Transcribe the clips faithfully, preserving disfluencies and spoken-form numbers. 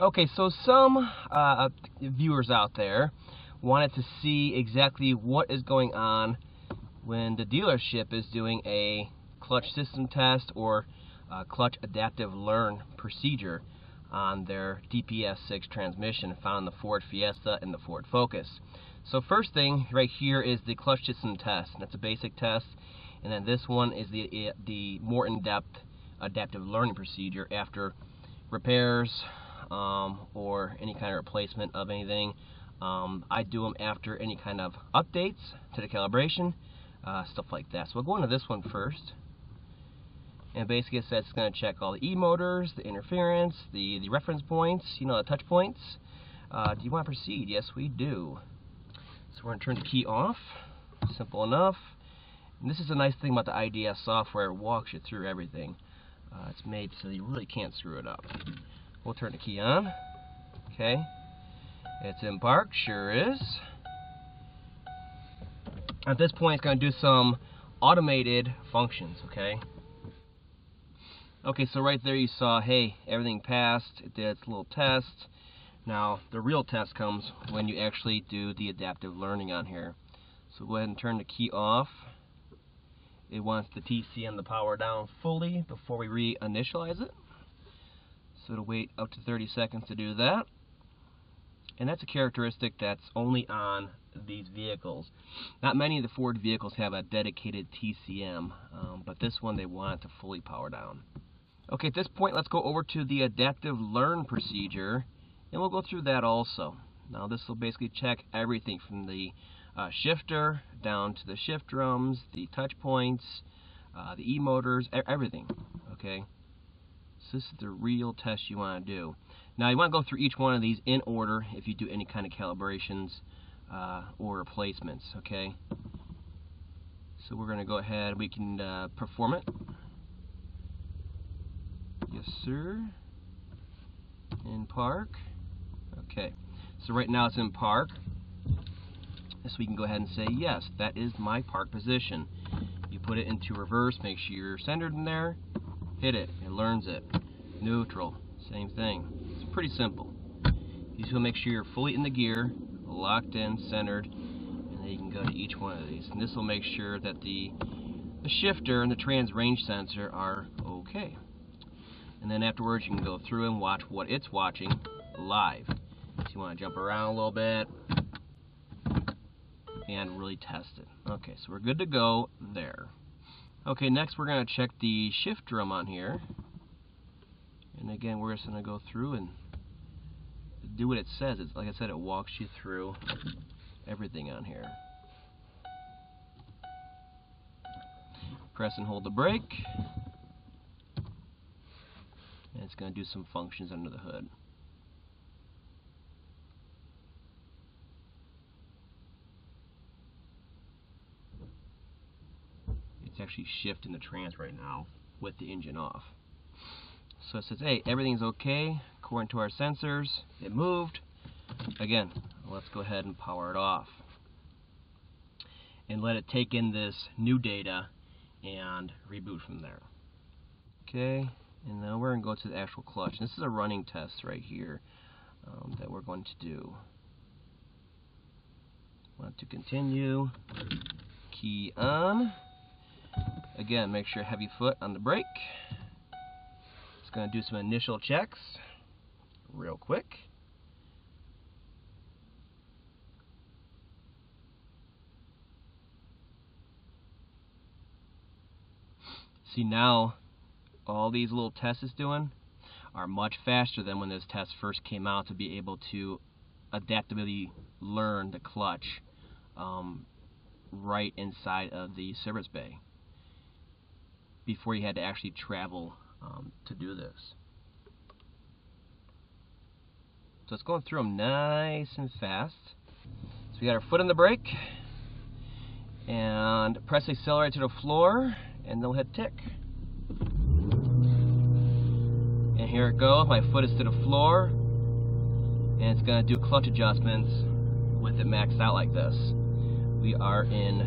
Okay, so some uh, viewers out there wanted to see exactly what is going on when the dealership is doing a clutch system test or a clutch adaptive learn procedure on their D P S six transmission found in the Ford Fiesta and the Ford Focus. So first thing right here is the clutch system test. That's a basic test, and then this one is the, the more in-depth adaptive learning procedure after repairs, Um, or any kind of replacement of anything. Um, I do them after any kind of updates to the calibration, uh, stuff like that. So we'll go into this one first. And basically it says it's going to check all the e-motors, the interference, the, the reference points, you know, the touch points. Uh, do you want to proceed? Yes, we do. So we're going to turn the key off. Simple enough. And this is a nice thing about the I D S software. It walks you through everything. Uh, it's made so you really can't screw it up. We'll turn the key on. Okay. It's in park. Sure is. At this point, it's going to do some automated functions. Okay. Okay, so right there you saw, hey, everything passed. It did its little test. Now, the real test comes when you actually do the adaptive learning on here. So go ahead and turn the key off. It wants the T C M to power down fully before we reinitialize it. So it'll wait up to thirty seconds to do that. And that's a characteristic that's only on these vehicles. Not many of the Ford vehicles have a dedicated T C M, um, but this one they want to fully power down. Okay, at this point let's go over to the adaptive learn procedure, and we'll go through that also. Now this will basically check everything from the uh, shifter down to the shift drums, the touch points, uh, the e-motors, e- everything. Okay. So this is the real test you want to do. Now you want to go through each one of these in order if you do any kind of calibrations uh, or replacements, okay? So we're going to go ahead, we can uh, perform it. Yes, sir. In park. Okay. So right now it's in park. So we can go ahead and say, yes, that is my park position. You put it into reverse, make sure you're centered in there. Hit it, it learns it. Neutral, same thing. It's pretty simple. You just want to make sure you're fully in the gear, locked in, centered, and then you can go to each one of these. And this will make sure that the, the shifter and the trans range sensor are okay. And then afterwards you can go through and watch what it's watching live. So you want to jump around a little bit and really test it. Okay, so we're good to go there. Okay, next we're going to check the shift drum on here, and again we're just going to go through and do what it says. It's like I said, it walks you through everything on here. Press and hold the brake, and it's going to do some functions under the hood. Actually shifting the trans right now with the engine off. So it says, hey, everything's okay according to our sensors. It moved. Again, let's go ahead and power it off and let it take in this new data and reboot from there. Okay, and now we're going to go to the actual clutch. This is a running test right here um, that we're going to do. Want to continue. Key on. Again, make sure heavy foot on the brake. It's going to do some initial checks real quick. See, now all these little tests it's doing are much faster than when this test first came out to be able to adaptively learn the clutch um, right inside of the service bay, before you had to actually travel um, to do this. So it's going through them nice and fast. So we got our foot on the brake and press the accelerator to the floor, and they'll hit tick. And here it goes, my foot is to the floor, and it's gonna do clutch adjustments with it maxed out like this. We are in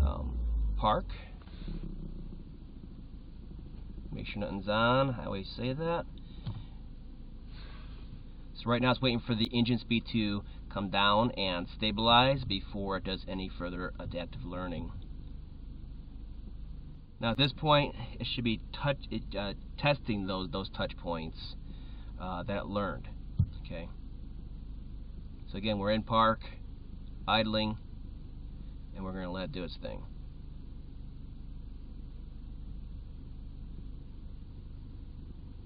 um, park. Make sure nothing's on. I always say that. So right now it's waiting for the engine speed to come down and stabilize before it does any further adaptive learning. Now at this point, it should be touch, it, uh, testing those those touch points uh, that it learned. Okay. So again, we're in park, idling, and we're going to let it do its thing.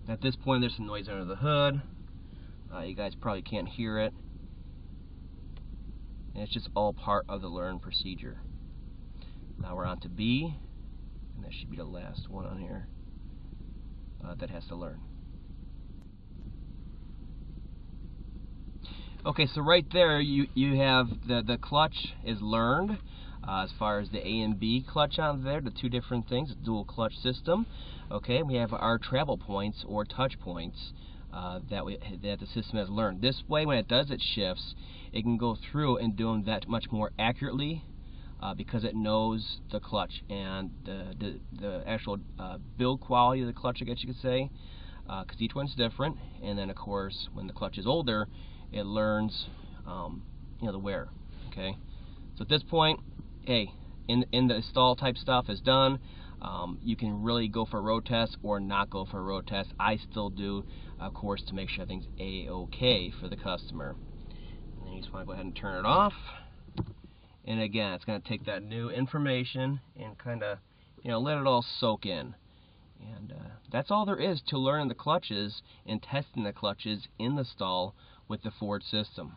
At this point, there's some noise under the hood. Uh, you guys probably can't hear it. And it's just all part of the learn procedure. Now we're on to B, and that should be the last one on here uh, that has to learn. Okay, so right there you, you have the, the clutch is learned. Uh, as far as the A and B clutch on there, the two different things, dual clutch system. Okay, we have our travel points or touch points uh, that we that the system has learned. This way, when it does its shifts, it can go through and do them that much more accurately uh, because it knows the clutch and the the, the actual uh, build quality of the clutch, I guess you could say, because uh, each one's different. And then, of course, when the clutch is older, it learns, um, you know, the wear. Okay, so at this point, hey, in, in the install type stuff is done. Um, you can really go for a road test or not go for a road test. I still do, of course, to make sure things A-okay for the customer. And then you just want to go ahead and turn it off. And again, it's going to take that new information and kind of, you know, let it all soak in. And uh, that's all there is to learn the clutches and testing the clutches in the stall with the Ford system.